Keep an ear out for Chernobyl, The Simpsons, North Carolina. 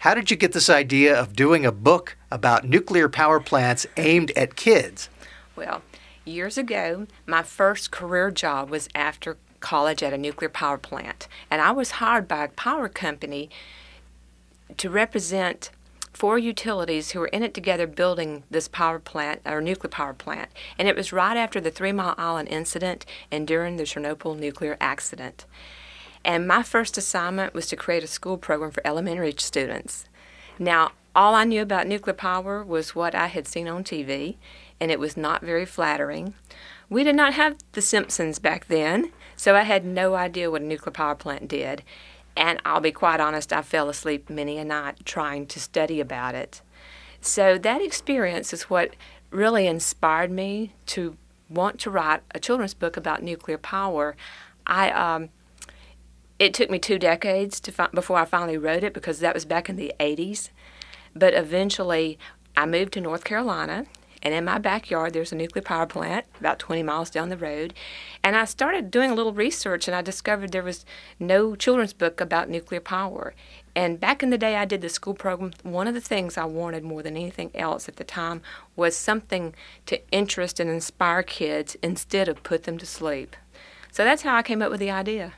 How did you get this idea of doing a book about nuclear power plants aimed at kids? Well, years ago, my first career job was after college at a nuclear power plant, and I was hired by a power company to represent four utilities who were in it together building this power plant, or nuclear power plant, and it was right after the 3 Mile Island incident and during the Chernobyl nuclear accident. And my first assignment was to create a school program for elementary students. Now, all I knew about nuclear power was what I had seen on TV, and it was not very flattering. We did not have The Simpsons back then, so I had no idea what a nuclear power plant did. And I'll be quite honest, I fell asleep many a night trying to study about it. So that experience is what really inspired me to want to write a children's book about nuclear power. It took me 2 decades before I finally wrote it, because that was back in the 80s. But eventually, I moved to North Carolina, and in my backyard there's a nuclear power plant about 20 miles down the road. And I started doing a little research, and I discovered there was no children's book about nuclear power. And back in the day I did the school program, one of the things I wanted more than anything else at the time was something to interest and inspire kids instead of put them to sleep. So that's how I came up with the idea.